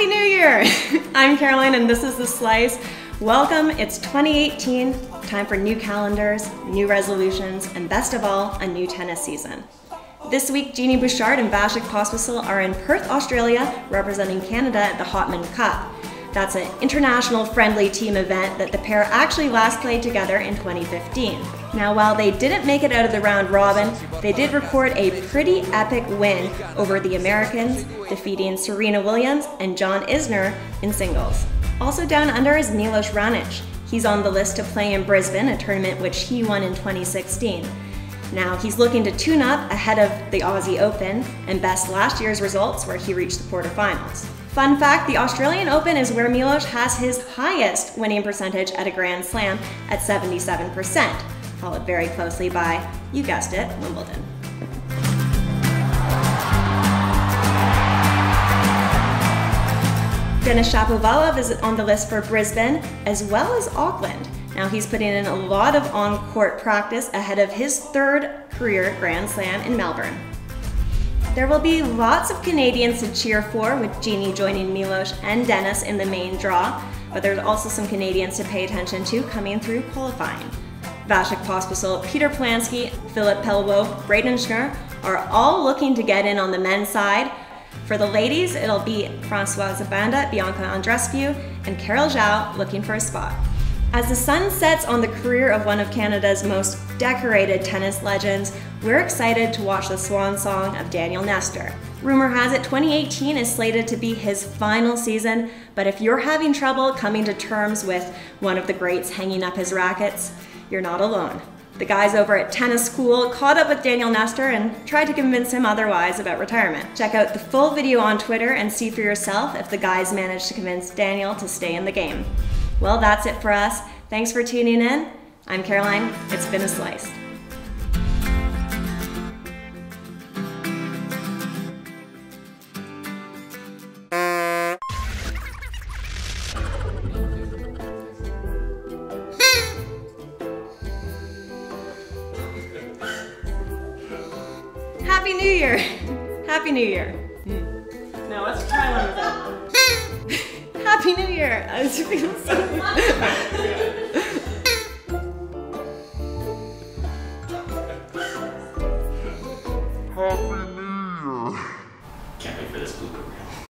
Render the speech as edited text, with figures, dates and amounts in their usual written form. Happy New Year! I'm Caroline and this is The Slice. Welcome, it's 2018, time for new calendars, new resolutions, and best of all, a new tennis season. This week, Genie Bouchard and Vasek Pospisil are in Perth, Australia, representing Canada at the Hopman Cup. That's an international friendly team event that the pair actually last played together in 2015. Now, while they didn't make it out of the round robin, they did record a pretty epic win over the Americans, defeating Serena Williams and John Isner in singles. Also down under is Milos Raonic. He's on the list to play in Brisbane, a tournament which he won in 2016. Now, he's looking to tune up ahead of the Aussie Open and best last year's results where he reached the quarterfinals. Fun fact, the Australian Open is where Milos has his highest winning percentage at a Grand Slam at 77%, followed very closely by, you guessed it, Wimbledon. Denis Shapovalov is on the list for Brisbane as well as Auckland. Now, he's putting in a lot of on-court practice ahead of his third career Grand Slam in Melbourne. There will be lots of Canadians to cheer for, with Genie joining Milos and Denis in the main draw, but there's also some Canadians to pay attention to coming through qualifying. Vasek Pospisil, Peter Polanski, Philippe Pelwoff, Braden Schnur are all looking to get in on the men's side. For the ladies, it'll be Francoise Abanda, Bianca Andrescu, and Carol Zhao looking for a spot. As the sun sets on the career of one of Canada's most decorated tennis legends, we're excited to watch the swan song of Daniel Nestor. Rumor has it 2018 is slated to be his final season, but if you're having trouble coming to terms with one of the greats hanging up his rackets, you're not alone. The guys over at Tennis School caught up with Daniel Nestor and tried to convince him otherwise about retirement. Check out the full video on Twitter and see for yourself if the guys managed to convince Daniel to stay in the game. Well, that's it for us. Thanks for tuning in. I'm Caroline. It's been a slice. Happy New Year. Happy New Year. Now let's try one of them. Happy New Year! I was just feeling so